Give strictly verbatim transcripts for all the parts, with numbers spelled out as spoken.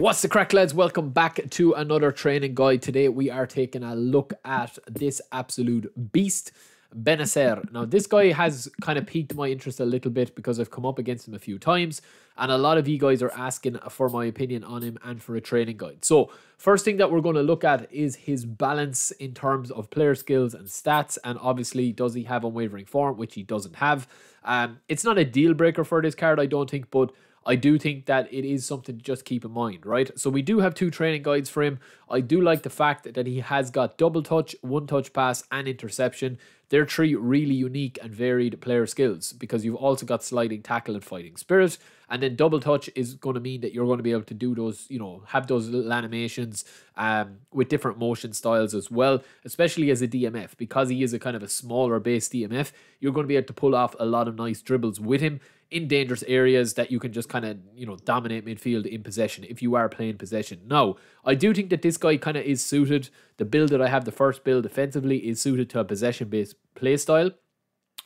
What's the crack, lads? Welcome back to another training guide. Today we are taking a look at this absolute beast, Benacer. Now this guy has kind of piqued my interest a little bit because I've come up against him a few times and a lot of you guys are asking for my opinion on him and for a training guide. So first thing that we're going to look at is his balance in terms of player skills and stats, and obviously does he have unwavering form, which he doesn't have. Um, it's not a deal breaker for this card, I don't think, but I do think that it is something to just keep in mind, right? So we do have two training guides for him. I do like the fact that he has got double touch, one touch pass, and interception. They're three really unique and varied player skills, because you've also got sliding tackle and fighting spirit. And then double touch is going to mean that you're going to be able to do those, you know, have those little animations um, with different motion styles as well, especially as a D M F, because he is a kind of a smaller base D M F. You're going to be able to pull off a lot of nice dribbles with him in dangerous areas that you can just kind of, you know, dominate midfield in possession if you are playing possession. Now, I do think that this guy kind of is suited. The build that I have, the first build offensively, is suited to a possession-based play style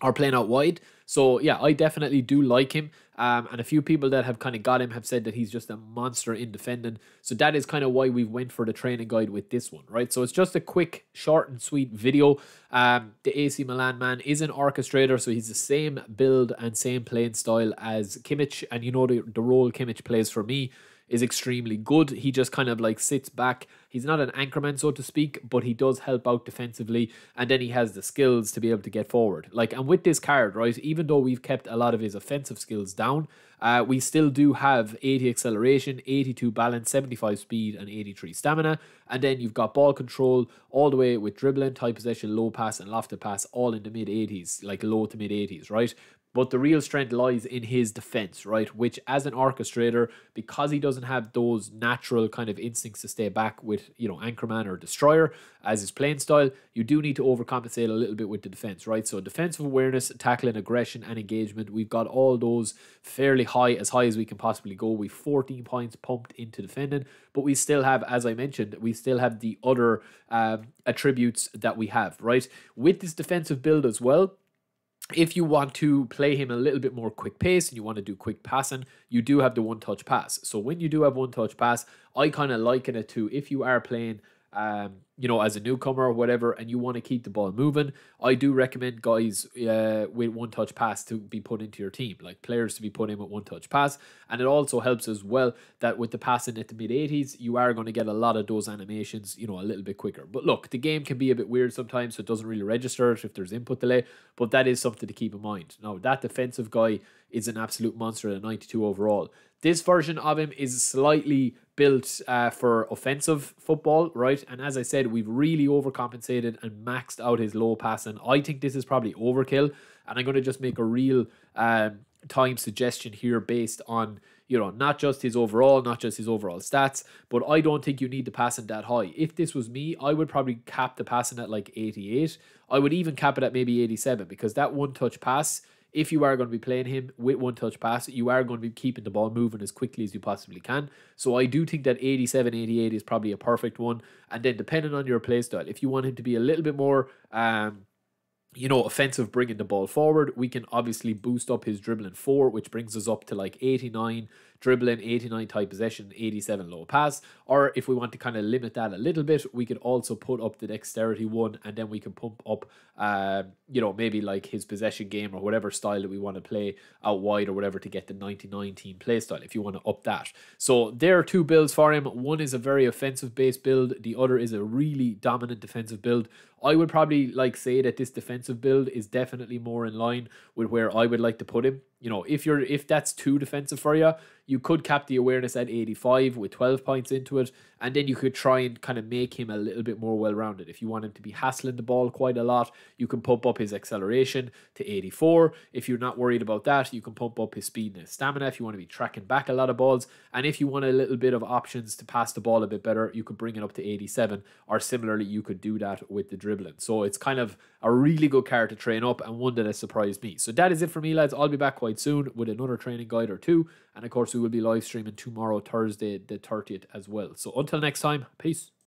or playing out wide. So yeah, I definitely do like him. Um, and a few people that have kind of got him have said that he's just a monster in defending. So that is kind of why we went for the training guide with this one, right? So it's just a quick, short and sweet video. Um, the A C Milan man is an orchestrator, so he's the same build and same playing style as Kimmich. And you know, the, the role Kimmich plays for me is extremely good. He just kind of like sits back. He's not an anchorman, so to speak, but he does help out defensively, and then he has the skills to be able to get forward. Like, and with this card, right, even though we've kept a lot of his offensive skills down, uh, we still do have eighty acceleration, eighty-two balance, seventy-five speed, and eighty-three stamina. And then you've got ball control all the way with dribbling, tight possession, low pass, and lofted pass, all in the mid eighties, like low to mid eighties, right? But the real strength lies in his defense, right? Which, as an orchestrator, because he doesn't have those natural kind of instincts to stay back with, you know, anchorman or destroyer as his playing style, you do need to overcompensate a little bit with the defense, right? So defensive awareness, tackling, aggression, and engagement, we've got all those fairly high, as high as we can possibly go. We've fourteen points pumped into defending, but we still have, as I mentioned, we still have the other um, attributes that we have, right? With this defensive build as well, if you want to play him a little bit more quick pace and you want to do quick passing, you do have the one touch pass. So when you do have one touch pass, I kind of liken it to if you are playing, um, you know, as a newcomer or whatever, and you want to keep the ball moving, I do recommend guys uh, with one touch pass to be put into your team, like players to be put in with one touch pass. And it also helps as well that with the passing at the mid eighties, you are going to get a lot of those animations, you know, a little bit quicker. But look, the game can be a bit weird sometimes, so it doesn't really register if there's input delay, but that is something to keep in mind. Now, that defensive guy is an absolute monster at a ninety-two overall. This version of him is slightly built uh, for offensive football, right? And as I said, we've really overcompensated and maxed out his low pass, and I think this is probably overkill, and I'm going to just make a real um, time suggestion here based on, you know, not just his overall, not just his overall stats, but I don't think you need the passing that high. If this was me, I would probably cap the passing at like eighty-eight. I would even cap it at maybe eighty-seven, because that one touch pass, if you are going to be playing him with one touch pass, you are going to be keeping the ball moving as quickly as you possibly can. So I do think that eighty-seven, eighty-eight is probably a perfect one. And then depending on your play style, if you want him to be a little bit more, um, you know, offensive, bringing the ball forward, we can obviously boost up his dribbling four, which brings us up to like eighty-nine dribbling, eighty-nine tight possession, eighty-seven low pass. Or if we want to kind of limit that a little bit, we could also put up the dexterity one, and then we can pump up, uh, you know, maybe like his possession game or whatever style that we want to play out wide or whatever to get the ninety-nine team play style if you want to up that. So there are two builds for him. One is a very offensive based build. The other is a really dominant defensive build. I would probably like say that this defensive build is definitely more in line with where I would like to put him. You know, if you're if that's too defensive for you, you could cap the awareness at eighty-five with twelve points into it, and then you could try and kind of make him a little bit more well-rounded. If you want him to be hassling the ball quite a lot, you can pump up his acceleration to eighty-four. If you're not worried about that, you can pump up his speed and his stamina if you want to be tracking back a lot of balls. And if you want a little bit of options to pass the ball a bit better, you could bring it up to eighty-seven, or similarly, you could do that with the dribbling. So it's kind of a really good card to train up, and one that has surprised me. So that is it for me, lads. I'll be back quite soon with another training guide or two. And of course, we will be live streaming tomorrow, Thursday the thirtieth as well. So until next time, peace.